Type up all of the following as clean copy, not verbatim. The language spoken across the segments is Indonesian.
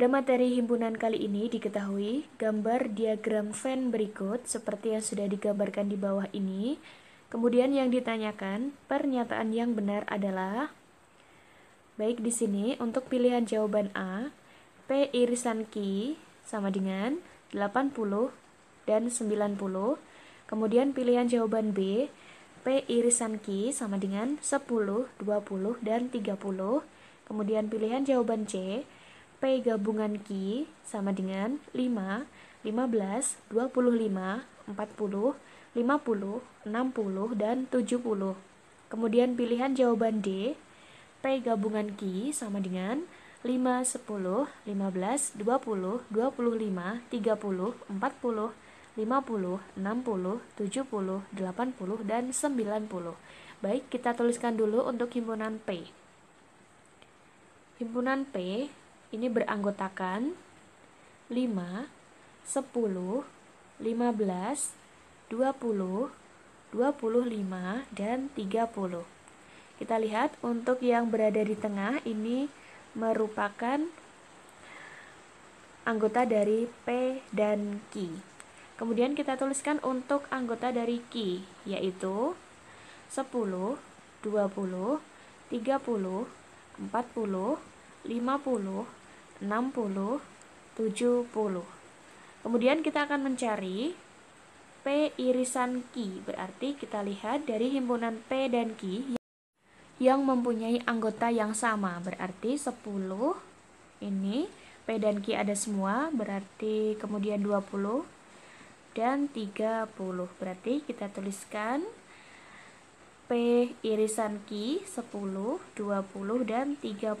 Pada materi himpunan kali ini diketahui gambar diagram Venn berikut seperti yang sudah digambarkan di bawah ini. Kemudian yang ditanyakan, pernyataan yang benar adalah, baik di sini untuk pilihan jawaban A, P irisan Q sama dengan 80 dan 90. Kemudian pilihan jawaban B, P irisan Q sama dengan 10, 20, dan 30. Kemudian pilihan jawaban C, P gabungan Q sama dengan 5, 15, 25, 40, 50, 60, dan 70. Kemudian pilihan jawaban D, P gabungan Q sama dengan 5, 10, 15, 20, 25, 30, 40, 50, 60, 70, 80, dan 90. Baik, kita tuliskan dulu untuk himpunan P. Himpunan P ini beranggotakan 5, 10, 15, 20, 25, dan 30. Kita lihat untuk yang berada di tengah ini merupakan anggota dari P dan Q. Kemudian kita tuliskan untuk anggota dari Q, yaitu 10, 20, 30, 40, 50, 60, 70. Kemudian kita akan mencari P irisan Q, berarti kita lihat dari himpunan P dan Q yang mempunyai anggota yang sama, berarti 10 ini P dan Q ada semua, berarti kemudian 20 dan 30, berarti kita tuliskan P irisan Q 10, 20, dan 30.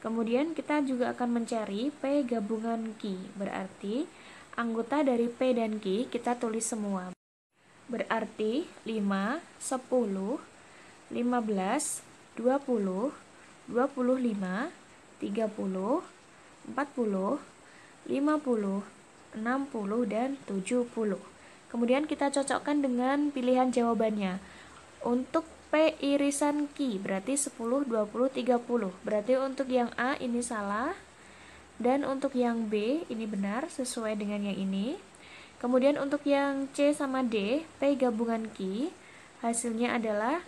Kemudian kita juga akan mencari P gabungan Q, berarti anggota dari P dan Q kita tulis semua. Berarti 5, 10, 15, 20, 25, 30, 40, 50, 60, dan 70. Kemudian kita cocokkan dengan pilihan jawabannya. Untuk P irisan Q berarti 10, 20, 30. Berarti untuk yang A ini salah, dan untuk yang B ini benar sesuai dengan yang ini. Kemudian untuk yang C sama D, P gabungan Q, hasilnya adalah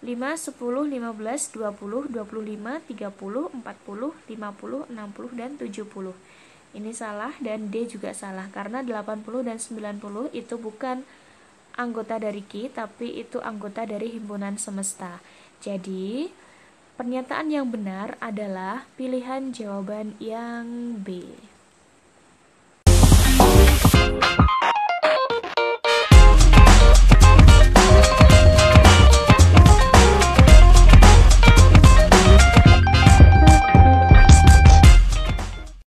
5, 10, 15, 20, 25, 30, 40, 50, 60, dan 70. Ini salah dan D juga salah karena 80 dan 90 itu bukan anggota dari Q, tapi itu anggota dari himpunan semesta. Jadi, pernyataan yang benar adalah pilihan jawaban yang B.